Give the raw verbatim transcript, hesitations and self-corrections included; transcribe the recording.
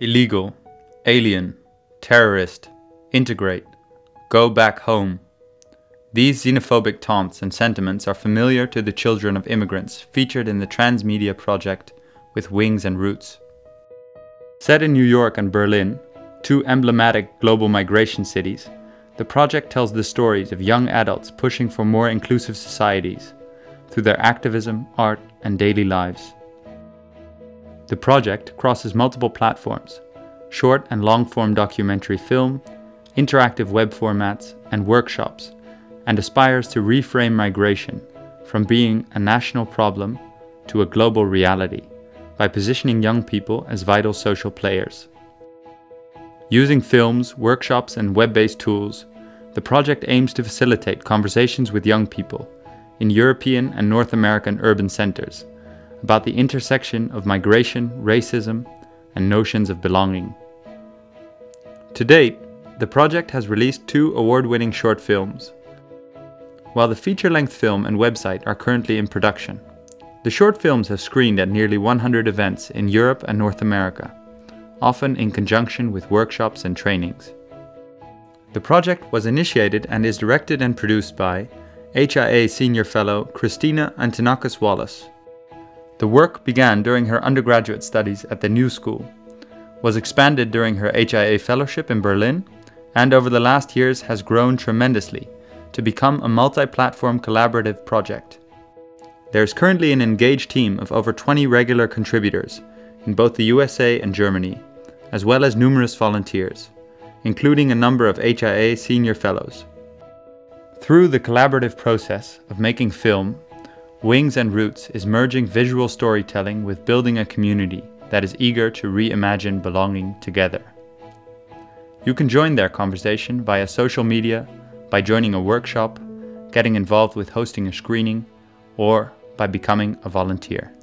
Illegal, alien, terrorist, integrate, go back home. These xenophobic taunts and sentiments are familiar to the children of immigrants featured in the Transmedia Project with Wings and Roots. Set in New York and Berlin, two emblematic global migration cities, the project tells the stories of young adults pushing for more inclusive societies through their activism, art, and daily lives. The project crosses multiple platforms: short and long-form documentary film, interactive web formats, and workshops, and aspires to reframe migration from being a national problem to a global reality by positioning young people as vital social players. Using films, workshops, and web-based tools, the project aims to facilitate conversations with young people in European and North American urban centers about the intersection of migration, racism, and notions of belonging. To date, the project has released two award-winning short films, while the feature-length film and website are currently in production. The short films have screened at nearly one hundred events in Europe and North America, often in conjunction with workshops and trainings. The project was initiated and is directed and produced by H I A Senior Fellow Christina Antonakos-Wallace. The work began during her undergraduate studies at the New School, was expanded during her H I A fellowship in Berlin, and over the last years has grown tremendously to become a multi-platform collaborative project. There is currently an engaged team of over twenty regular contributors in both the U S A and Germany, as well as numerous volunteers, including a number of H I A senior fellows. Through the collaborative process of making film, Wings and Roots is merging visual storytelling with building a community that is eager to reimagine belonging together. You can join their conversation via social media, by joining a workshop, getting involved with hosting a screening, or by becoming a volunteer.